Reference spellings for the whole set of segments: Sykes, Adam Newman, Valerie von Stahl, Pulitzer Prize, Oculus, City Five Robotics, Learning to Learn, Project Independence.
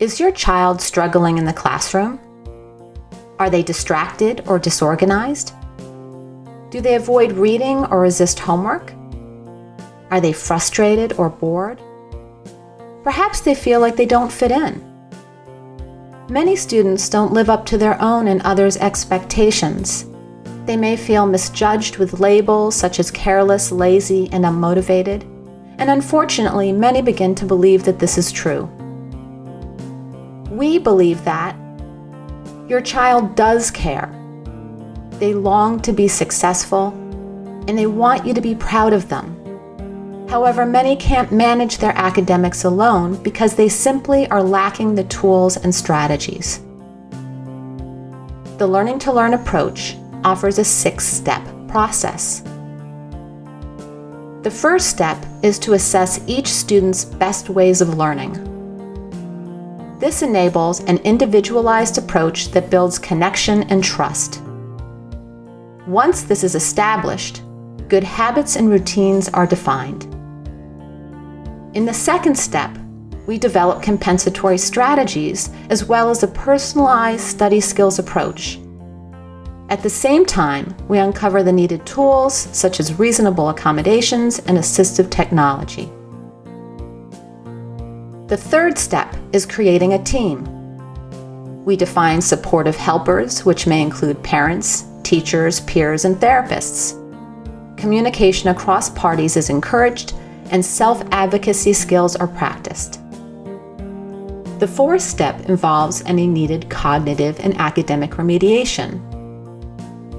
Is your child struggling in the classroom? Are they distracted or disorganized? Do they avoid reading or resist homework? Are they frustrated or bored? Perhaps they feel like they don't fit in. Many students don't live up to their own and others' expectations. They may feel misjudged with labels such as careless, lazy, and unmotivated. And unfortunately, many begin to believe that this is true. We believe that your child does care. They long to be successful, and they want you to be proud of them. However, many can't manage their academics alone because they simply are lacking the tools and strategies. The Learning to Learn approach offers a six-step process. The first step is to assess each student's best ways of learning. This enables an individualized approach that builds connection and trust. Once this is established, good habits and routines are defined. In the second step, we develop compensatory strategies as well as a personalized study skills approach. At the same time, we uncover the needed tools such as reasonable accommodations and assistive technology. The third step is creating a team. We define supportive helpers, which may include parents, teachers, peers, and therapists. Communication across parties is encouraged, and self-advocacy skills are practiced. The fourth step involves any needed cognitive and academic remediation.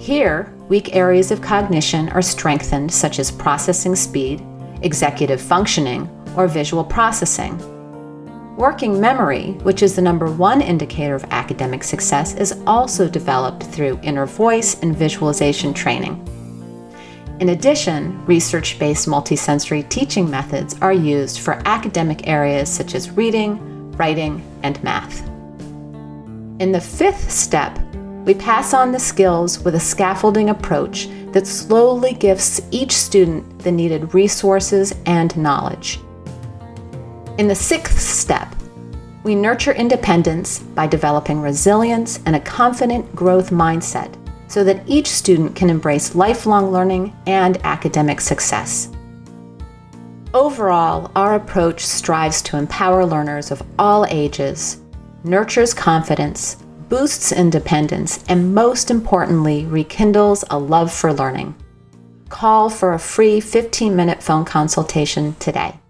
Here, weak areas of cognition are strengthened, such as processing speed, executive functioning, or visual processing. Working memory, which is the #1 indicator of academic success, is also developed through inner voice and visualization training. In addition, research-based multisensory teaching methods are used for academic areas such as reading, writing, and math. In the fifth step, we pass on the skills with a scaffolding approach that slowly gifts each student the needed resources and knowledge. In the sixth step, we nurture independence by developing resilience and a confident growth mindset so that each student can embrace lifelong learning and academic success. Overall, our approach strives to empower learners of all ages, nurtures confidence, boosts independence, and most importantly, rekindles a love for learning. Call for a free 15-minute phone consultation today.